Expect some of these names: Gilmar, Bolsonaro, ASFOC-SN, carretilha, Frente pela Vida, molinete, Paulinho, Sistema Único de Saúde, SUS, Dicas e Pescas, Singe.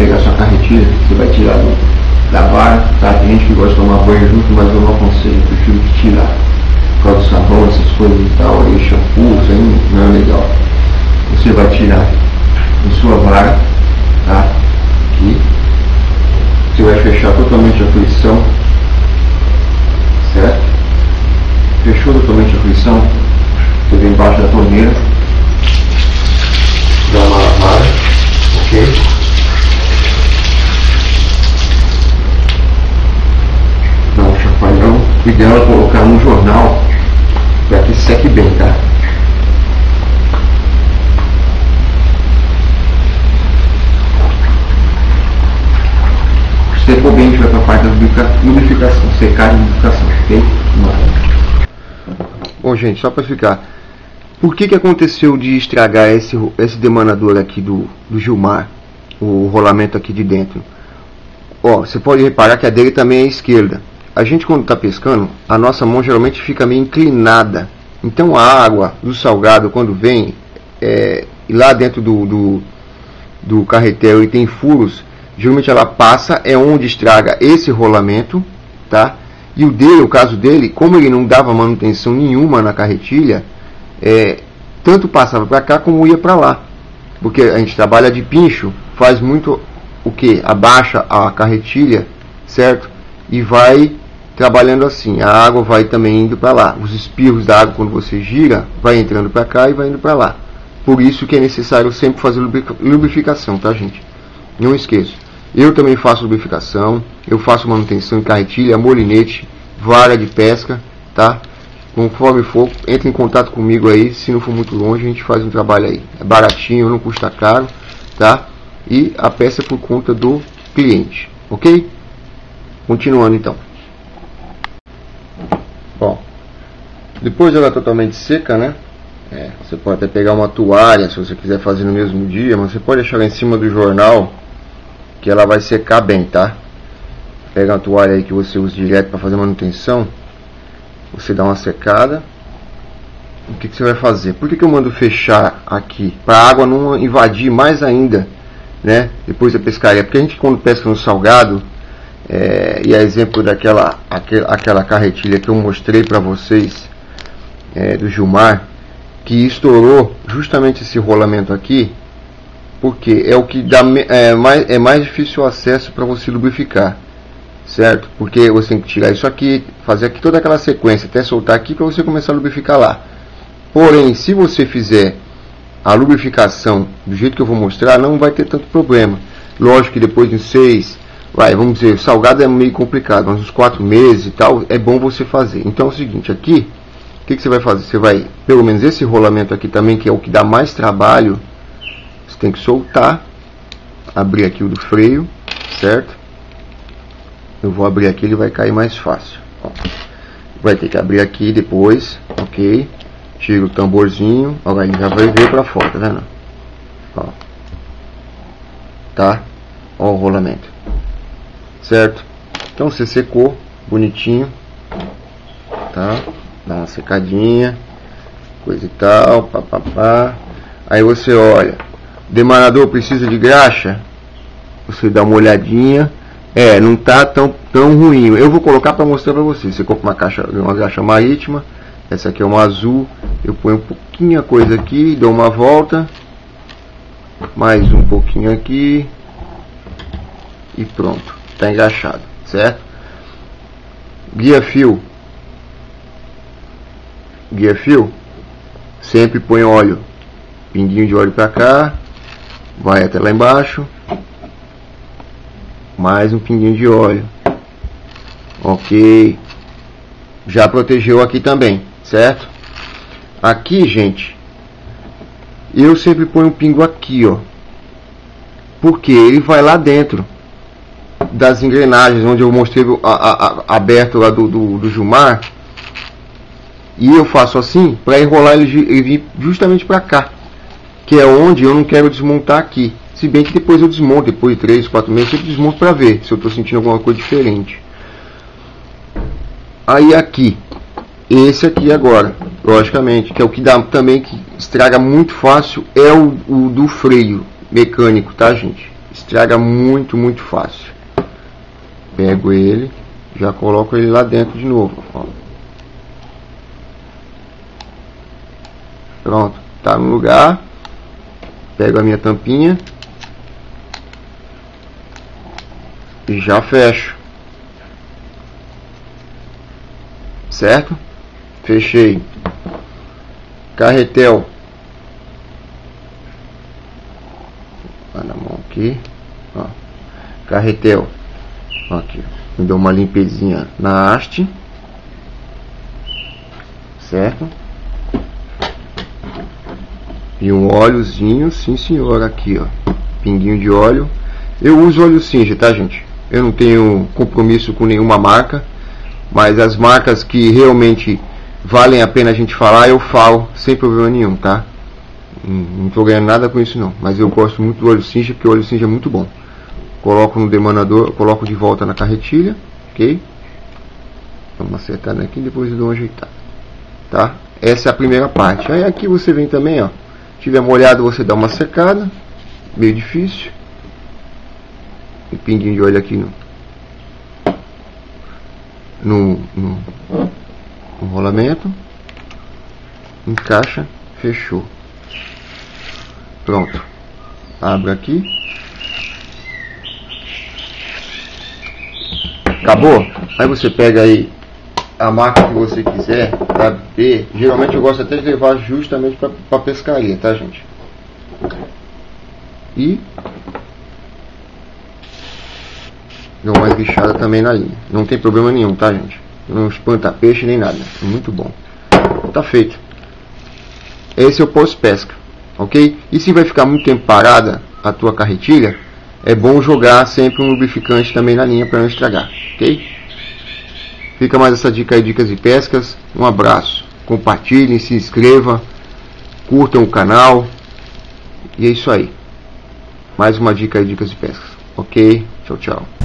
pegar sua carretilha, você vai tirar da vara, tá? Tem gente que gosta de tomar banho junto, mas eu não aconselho, eu prefiro tirar. Por causa do sabão, essas coisas e tal, aí shampoo, isso aí não é legal. Você vai tirar em sua vara, tá? Aqui. Você vai fechar totalmente a frição, certo? Fechou totalmente a frição, você vem embaixo da torneira, dá uma lavada, ok? Dá um chacoalhão, o ideal é colocar um jornal para que seque bem, tá? Depois bem a gente vai para a parte da lubrificação, secagem e lubrificação, ok? Bom, gente, só para explicar, por que aconteceu de estragar esse demanador aqui do Gilmar, o rolamento aqui de dentro? Ó, você pode reparar que a dele também é à esquerda. A gente, quando está pescando, a nossa mão geralmente fica meio inclinada. Então a água do salgado, quando vem lá dentro do carretel e tem furos, geralmente ela passa, é onde estraga esse rolamento, tá? E o dele, o caso dele, como ele não dava manutenção nenhuma na carretilha, tanto passava para cá como ia para lá. Porque a gente trabalha de pincho, faz muito o que? Abaixa a carretilha, certo? E vai trabalhando assim, a água vai também indo para lá. Os espirros da água, quando você gira, vai entrando para cá e vai indo para lá. Por isso que é necessário sempre fazer lubrificação, tá, gente? Não esqueça. Eu também faço lubrificação, eu faço manutenção em carretilha, molinete, vara de pesca, tá? Conforme for, entre em contato comigo aí, se não for muito longe, a gente faz um trabalho aí. É baratinho, não custa caro, tá? E a peça é por conta do cliente, ok? Continuando então. Bom, depois ela é totalmente seca, né? Você pode até pegar uma toalha, se você quiser fazer no mesmo dia, mas você pode deixar ela em cima do jornal, que ela vai secar bem, tá? Pega uma toalha aí que você usa direto para fazer manutenção, você dá uma secada. O que você vai fazer? Por que eu mando fechar aqui? Para a água não invadir mais ainda, né? Depois da pescaria, porque a gente, quando pesca no salgado, e é exemplo daquela carretilha que eu mostrei para vocês, do Gilmar, que estourou justamente esse rolamento aqui. Porque é o que dá, mais difícil o acesso para você lubrificar, certo? Porque você tem que tirar isso aqui, fazer aqui toda aquela sequência, até soltar aqui para você começar a lubrificar lá. Porém, se você fizer a lubrificação do jeito que eu vou mostrar, não vai ter tanto problema. Lógico que depois de 6, vamos dizer, salgado é meio complicado, mas uns 4 meses e tal, é bom você fazer. Então é o seguinte, aqui, o que você vai fazer? Você vai, pelo menos esse rolamento aqui também, que é o que dá mais trabalho, tem que soltar, abrir aqui o do freio, certo? Eu vou abrir aqui, ele vai cair mais fácil. Ó. Vai ter que abrir aqui depois, ok? Tira o tamborzinho, ó, ele já vai ver para fora, tá vendo? Ó. Tá? Ó o rolamento, certo? Então você secou, bonitinho, tá? Dá uma secadinha, coisa e tal, papapá. Aí você olha. Demanador precisa de graxa? Você dá uma olhadinha. Não tá tão ruim. Eu vou colocar para mostrar para vocês. Você compra uma graxa marítima. Essa aqui é uma azul. Eu ponho um pouquinho a coisa aqui, dou uma volta, mais um pouquinho aqui e pronto. Tá engraxado, certo? Guia fio. Sempre põe óleo. Pinguinho de óleo para cá. Vai até lá embaixo. Mais um pinguinho de óleo. Ok. Já protegeu aqui também, certo? Aqui, gente, eu sempre ponho um pingo aqui, ó. Porque ele vai lá dentro das engrenagens, onde eu mostrei aberto lá do Gilmar. E eu faço assim para enrolar ele vir justamente para cá, que é onde eu não quero desmontar aqui. Se bem que depois eu desmonto, depois de 3, 4 meses, eu desmonto para ver se eu estou sentindo alguma coisa diferente. Aí aqui, esse aqui agora, logicamente, que é o que dá também, que estraga muito fácil, é o do freio mecânico, tá, gente? estraga muito, muito fácil. Pego ele, já coloco ele lá dentro de novo, ó. Pronto, tá no lugar. Pego a minha tampinha e já fecho, certo? Fechei. Carretel, tá na mão aqui, ó. Carretel aqui, eu dou uma limpezinha na haste, certo? E um óleozinho, sim senhor, aqui ó, pinguinho de óleo. Eu uso óleo Singe, tá gente? Eu não tenho compromisso com nenhuma marca, mas as marcas que realmente valem a pena a gente falar, eu falo sem problema nenhum, tá? Não estou ganhando nada com isso não, mas eu gosto muito do óleo Singe, porque o óleo Singe é muito bom. Coloco no demanador, coloco de volta na carretilha, ok? Vamos acertar aqui, depois eu dou uma ajeitada, tá? Essa é a primeira parte. Aí aqui você vem também, ó, tiver molhado você dá uma secada, meio difícil, e pinguinho de óleo aqui no rolamento, encaixa, fechou, pronto. Abre aqui, acabou. Aí você pega aí a marca que você quiser, tá? E, geralmente eu gosto até de levar justamente para pescaria, tá gente? E dou uma lixada também na linha, não tem problema nenhum, tá gente? Não espanta peixe nem nada, muito bom. Tá feito. Esse é o pós-pesca, ok? E se vai ficar muito tempo parada a tua carretilha, é bom jogar sempre um lubrificante também na linha para não estragar, ok? Fica mais essa dica aí, Dicas e Pescas. Um abraço. Compartilhem, se inscrevam, curtam o canal. E é isso aí. Mais uma dica aí, Dicas e Pescas. Ok? Tchau, tchau.